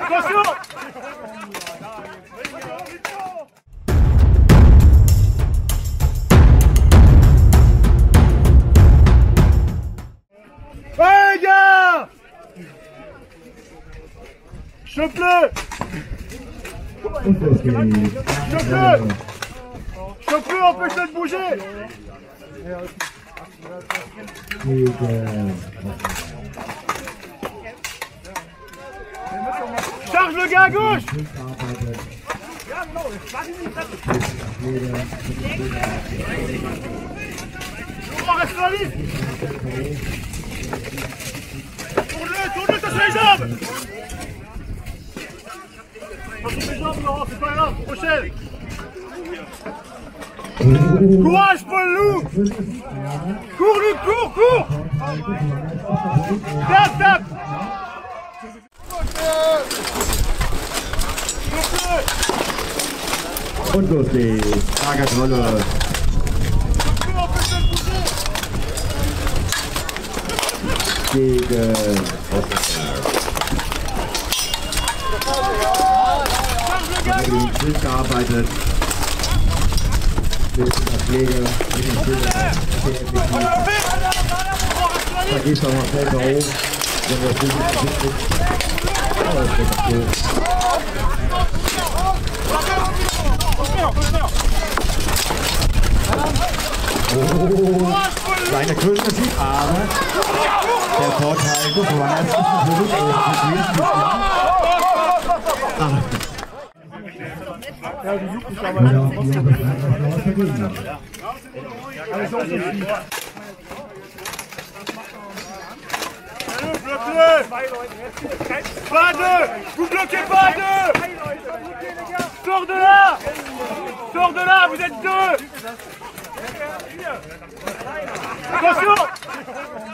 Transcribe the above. Attention! Ouais, les gars! Chope-le! Chope-le! Chope-le, empêche-le de bouger! Charge le gars à gauche! On reste la liste! Tourne-le, t'as sur les jambes! Pas sur les jambes, non, c'est pas grave, prochaine! Courage, Paul Loup! Cours, Luc, cours, cours! Tape, tape! Und los geht's, Lagertrolle. Gegen Ostlander. Mit dem Schild gearbeitet. Mit der Pflege, mit dem Schild. Da geht's nochmal schnell da oben. Wenn wir das Schild nicht gut. Oh, seine Größe sieht aber der Vorteil des Runners ist natürlich Pas deux! Vous bloquez pas deux! Sors de là! Sors de là, vous êtes deux! Attention!